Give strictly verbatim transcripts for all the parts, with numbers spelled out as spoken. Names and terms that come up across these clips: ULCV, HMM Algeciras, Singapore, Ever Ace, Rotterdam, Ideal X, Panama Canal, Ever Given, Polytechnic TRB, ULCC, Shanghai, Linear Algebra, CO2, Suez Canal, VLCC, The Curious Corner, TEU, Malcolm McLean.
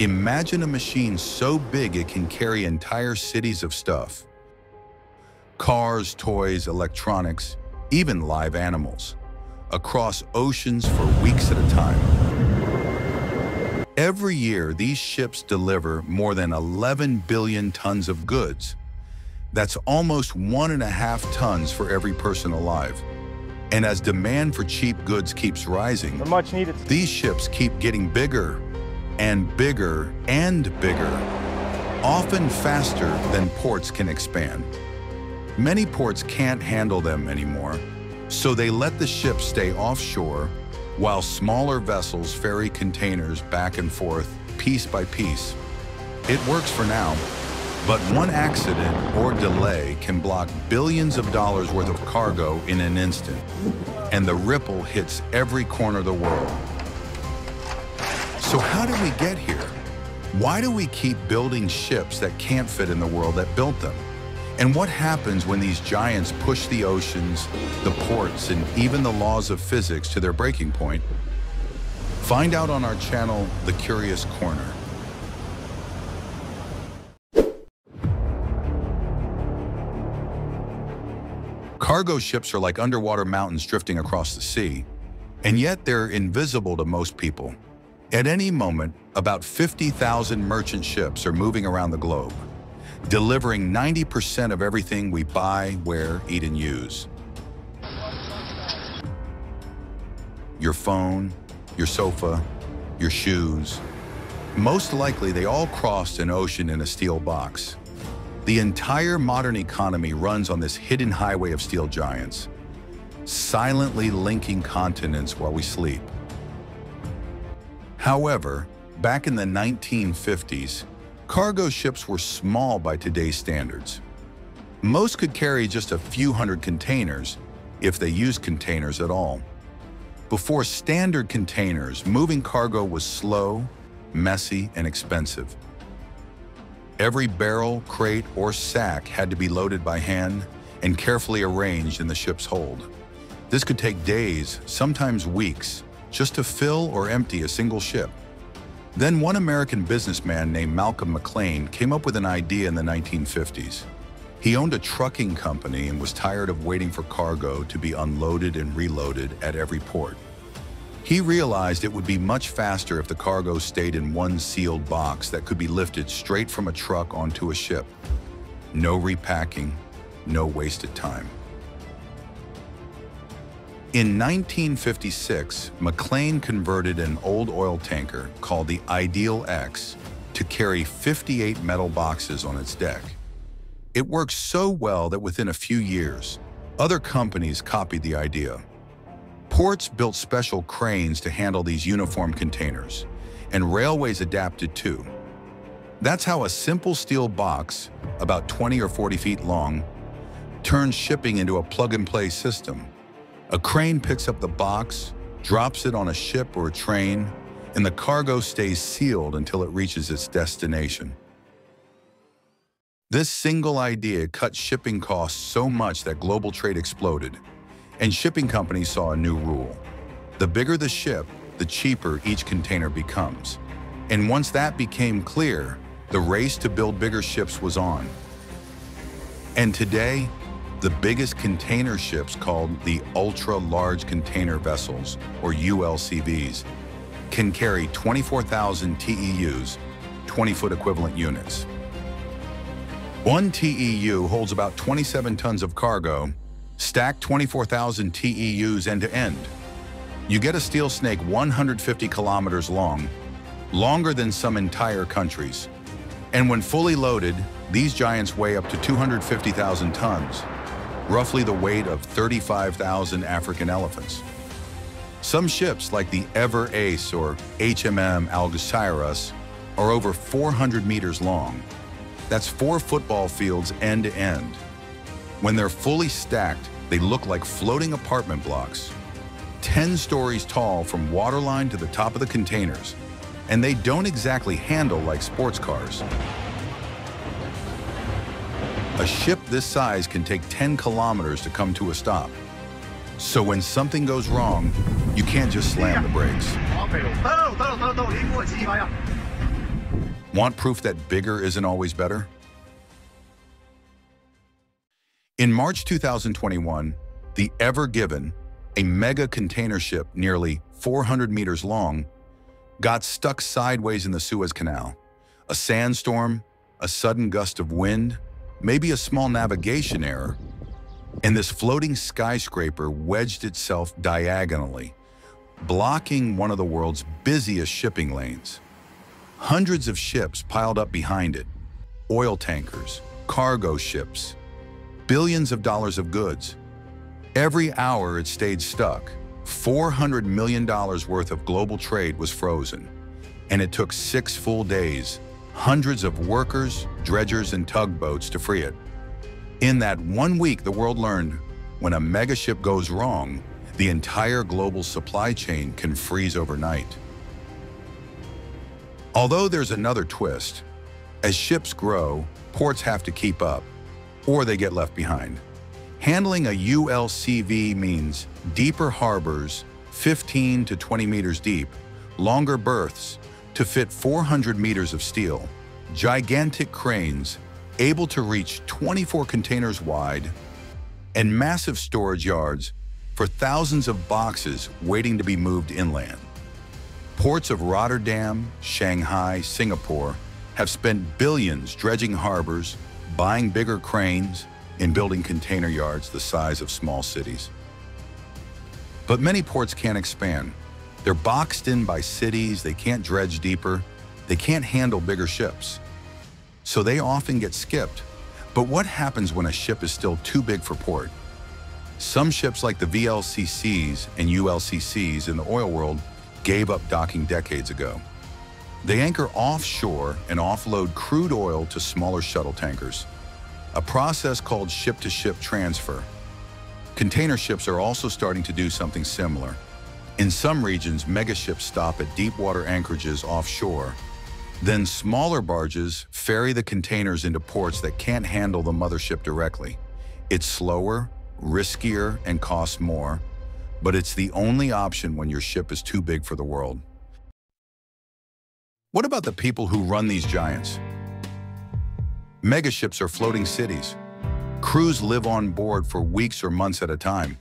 Imagine a machine so big it can carry entire cities of stuff. Cars, toys, electronics, even live animals, across oceans for weeks at a time. Every year, these ships deliver more than eleven billion tons of goods. That's almost one and a half tons for every person alive. And as demand for cheap goods keeps rising, much needed, these ships keep getting bigger and bigger and bigger, often faster than ports can expand. Many ports can't handle them anymore, so they let the ships stay offshore while smaller vessels ferry containers back and forth, piece by piece. It works for now, but one accident or delay can block billions of dollars worth of cargo in an instant, and the ripple hits every corner of the world. So how did we get here? Why do we keep building ships that can't fit in the world that built them? And what happens when these giants push the oceans, the ports, and even the laws of physics to their breaking point? Find out on our channel, The Curious Corner. Cargo ships are like underwater mountains drifting across the sea, and yet they're invisible to most people. At any moment, about fifty thousand merchant ships are moving around the globe, delivering ninety percent of everything we buy, wear, eat, and use. Your phone, your sofa, your shoes. Most likely, they all crossed an ocean in a steel box. The entire modern economy runs on this hidden highway of steel giants, silently linking continents while we sleep. However, back in the nineteen fifties, cargo ships were small by today's standards. Most could carry just a few hundred containers, if they used containers at all. Before standard containers, moving cargo was slow, messy, and expensive. Every barrel, crate, or sack had to be loaded by hand and carefully arranged in the ship's hold. This could take days, sometimes weeks, just to fill or empty a single ship. Then one American businessman named Malcolm McLean came up with an idea in the nineteen fifties. He owned a trucking company and was tired of waiting for cargo to be unloaded and reloaded at every port. He realized it would be much faster if the cargo stayed in one sealed box that could be lifted straight from a truck onto a ship. No repacking, no wasted time. In nineteen fifty-six, McLean converted an old oil tanker called the Ideal X to carry fifty-eight metal boxes on its deck. It worked so well that within a few years, other companies copied the idea. Ports built special cranes to handle these uniform containers, and railways adapted too. That's how a simple steel box, about twenty or forty feet long, turns shipping into a plug-and-play system. A crane picks up the box, drops it on a ship or a train, and the cargo stays sealed until it reaches its destination. This single idea cut shipping costs so much that global trade exploded, and shipping companies saw a new rule. The bigger the ship, the cheaper each container becomes. And once that became clear, the race to build bigger ships was on. And today, the biggest container ships, called the ultra-large container vessels, or U L C Vs, can carry twenty-four thousand T E Us, twenty-foot equivalent units. One T E U holds about twenty-seven tons of cargo. Stack twenty-four thousand T E Us end-to-end. You get a steel snake one hundred fifty kilometers long, longer than some entire countries. And when fully loaded, these giants weigh up to two hundred fifty thousand tons, roughly the weight of thirty-five thousand African elephants. Some ships, like the Ever Ace or H M M Algeciras, are over four hundred meters long. That's four football fields end-to-end. When they're fully stacked, they look like floating apartment blocks, ten stories tall from waterline to the top of the containers, and they don't exactly handle like sports cars. A ship this size can take ten kilometers to come to a stop. So when something goes wrong, you can't just slam the brakes. Want proof that bigger isn't always better? In March two thousand twenty-one, the Ever Given, a mega container ship nearly four hundred meters long, got stuck sideways in the Suez Canal. A sandstorm, a sudden gust of wind, maybe a small navigation error, and this floating skyscraper wedged itself diagonally, blocking one of the world's busiest shipping lanes. Hundreds of ships piled up behind it, oil tankers, cargo ships, billions of dollars of goods. Every hour it stayed stuck, four hundred million dollars worth of global trade was frozen, and it took six full days, hundreds of workers, dredgers, and tugboats to free it. In that one week, the world learned, when a megaship goes wrong, the entire global supply chain can freeze overnight. Although there's another twist, as ships grow, ports have to keep up, or they get left behind. Handling a U L C V means deeper harbors, fifteen to twenty meters deep, longer berths to fit four hundred meters of steel, gigantic cranes able to reach twenty-four containers wide, and massive storage yards for thousands of boxes waiting to be moved inland. Ports of Rotterdam, Shanghai, Singapore have spent billions dredging harbors, buying bigger cranes, in building container yards the size of small cities. But many ports can't expand. They're boxed in by cities, they can't dredge deeper, they can't handle bigger ships. So they often get skipped. But what happens when a ship is still too big for port? Some ships like the V L C Cs and U L C Cs in the oil world gave up docking decades ago. They anchor offshore and offload crude oil to smaller shuttle tankers, a process called ship-to-ship transfer. Container ships are also starting to do something similar. In some regions, megaships stop at deep water anchorages offshore. Then smaller barges ferry the containers into ports that can't handle the mothership directly. It's slower, riskier, and costs more, but it's the only option when your ship is too big for the world. What about the people who run these giants? Megaships are floating cities. Crews live on board for weeks or months at a time.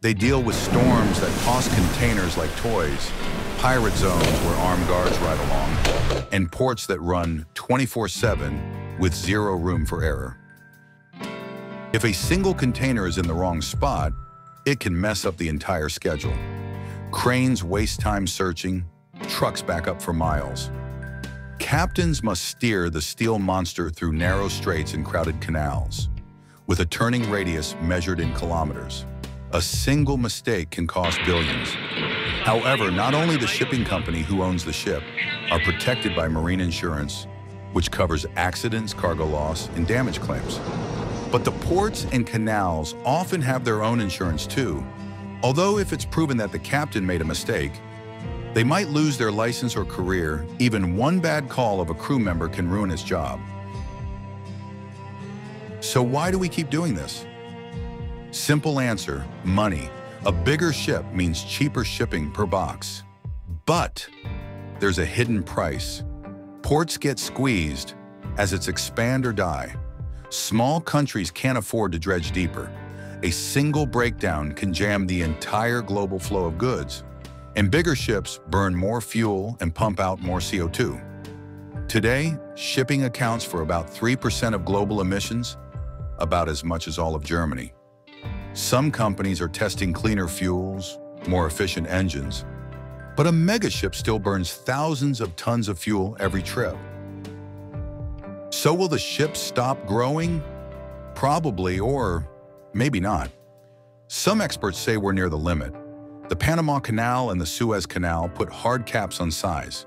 They deal with storms that toss containers like toys, pirate zones where armed guards ride along, and ports that run twenty-four seven with zero room for error. If a single container is in the wrong spot, it can mess up the entire schedule. Cranes waste time searching, trucks back up for miles. Captains must steer the steel monster through narrow straits and crowded canals, with a turning radius measured in kilometers. A single mistake can cost billions. However, not only the shipping company who owns the ship are protected by marine insurance, which covers accidents, cargo loss, and damage claims. But the ports and canals often have their own insurance too, although if it's proven that the captain made a mistake, they might lose their license or career. Even one bad call of a crew member can ruin his job. So why do we keep doing this? Simple answer, money. A bigger ship means cheaper shipping per box. But there's a hidden price. Ports get squeezed as it's expand or die. Small countries can't afford to dredge deeper. A single breakdown can jam the entire global flow of goods. And bigger ships burn more fuel and pump out more C O two. Today, shipping accounts for about three percent of global emissions, about as much as all of Germany. Some companies are testing cleaner fuels, more efficient engines, but a megaship still burns thousands of tons of fuel every trip. So will the ship stop growing? Probably, or maybe not. Some experts say we're near the limit. The Panama Canal and the Suez Canal put hard caps on size.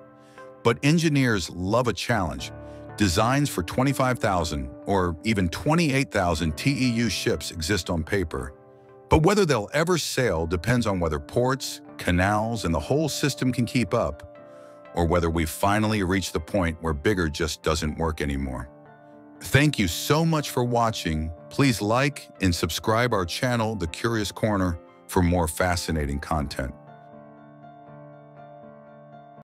But engineers love a challenge. Designs for twenty-five thousand or even twenty-eight thousand T E U ships exist on paper. But whether they'll ever sail depends on whether ports, canals, and the whole system can keep up, or whether we've finally reached the point where bigger just doesn't work anymore. Thank you so much for watching. Please like and subscribe our channel, The Curious Corner, for more fascinating content.